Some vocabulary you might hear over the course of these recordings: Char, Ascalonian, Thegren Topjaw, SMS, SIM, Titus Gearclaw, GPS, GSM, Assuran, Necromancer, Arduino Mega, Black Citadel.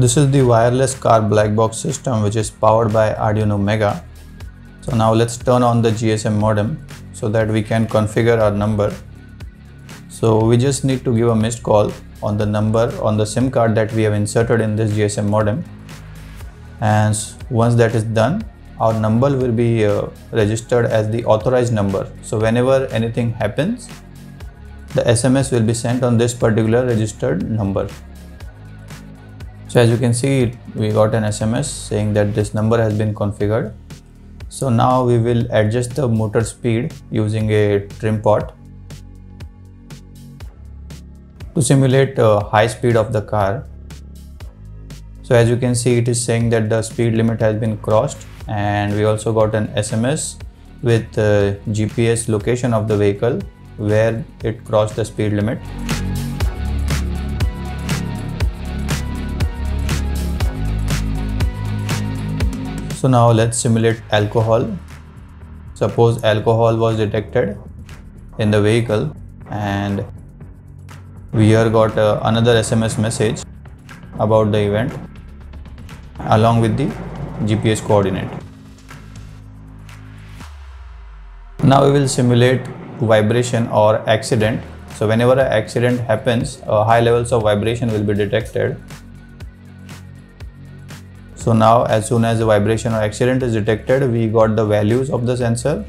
this is the wireless car black box system which is powered by Arduino Mega. So now let's turn on the GSM modem so that we can configure our number. So we just need to give a missed call on the number on the SIM card that we have inserted in this GSM modem, and once that is done, our number will be registered as the authorized number. So whenever anything happens, the SMS will be sent on this particular registered number. So as you can see, we got an SMS saying that this number has been configured. So now we will adjust the motor speed using a trim pot to simulate high speed of the car. So as you can see, it is saying that the speed limit has been crossed, and we also got an SMS with GPS location of the vehicle where it crossed the speed limit. So now let's simulate alcohol. Suppose alcohol was detected in the vehicle, and we here got another SMS message about the event along with the GPS coordinate. Now we will simulate vibration or accident. So whenever an accident happens, high levels of vibration will be detected. So now as soon as the vibration or accident is detected, we got the values of the sensor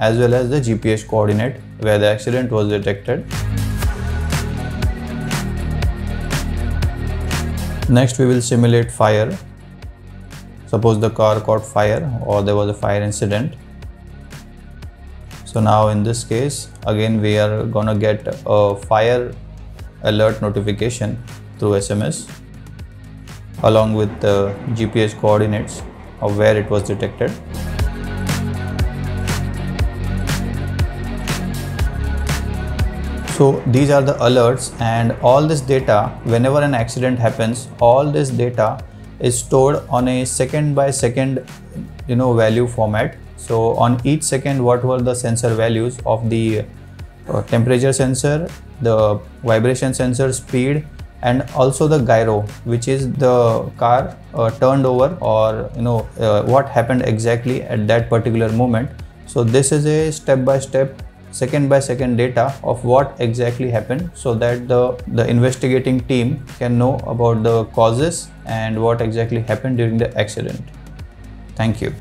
as well as the GPS coordinate where the accident was detected. Next we will simulate fire. Suppose the car caught fire or there was a fire incident. So now in this case, again we are gonna get a fire alert notification through SMS, along with the GPS coordinates of where it was detected. So these are the alerts, and all this data, whenever an accident happens, all this data is stored on a second by second, value format. So on each second, what were the sensor values of the temperature sensor, the vibration sensor, speed, and also the gyro, which is the car turned over, or what happened exactly at that particular moment. So this is a step by step, second by second data of what exactly happened, so that the investigating team can know about the causes and what exactly happened during the accident. Thank you.